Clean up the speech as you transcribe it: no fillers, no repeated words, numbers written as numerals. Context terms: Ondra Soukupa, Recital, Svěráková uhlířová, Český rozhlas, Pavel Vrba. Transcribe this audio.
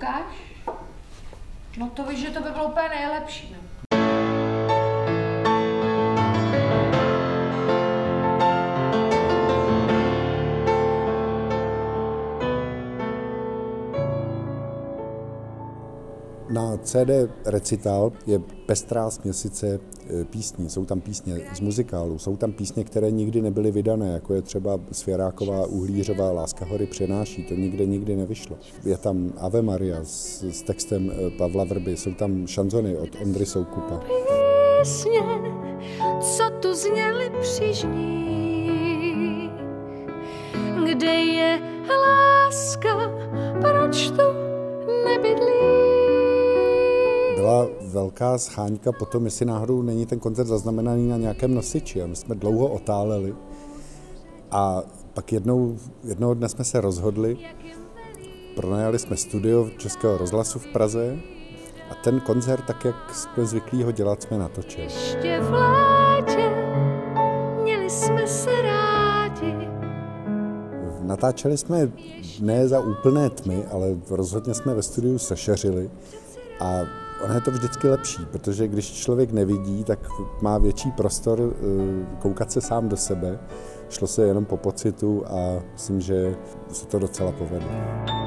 ukáž? No to víš, že to by bylo úplně nejlepší. Ne? Na CD Recital je pestrá směsice písní. Jsou tam písně z muzikálu, jsou tam písně, které nikdy nebyly vydané, jako je třeba Svěráková uhlířová Láska hory přenáší, to nikdy nevyšlo. Je tam Ave Maria s textem Pavla Vrby, jsou tam šanzony od Ondry Soukupa. Písně, co tu zněly při žních, kde je láska, proč tu nebydlí? Byla velká scháňka potom, jestli náhodou není ten koncert zaznamenaný na nějakém nosiči. A my jsme dlouho otáleli a pak jednoho dne jsme se rozhodli, pronajali jsme studio Českého rozhlasu v Praze a ten koncert, tak jak jsme zvyklí ho dělat, jsme natočili. Ještě v létě, měli jsme se rádi. Natáčeli jsme ne za úplné tmy, ale rozhodně jsme ve studiu sešeřili a ono je to vždycky lepší, protože když člověk nevidí, tak má větší prostor koukat se sám do sebe. Šlo se jenom po pocitu a myslím, že se to docela povedlo.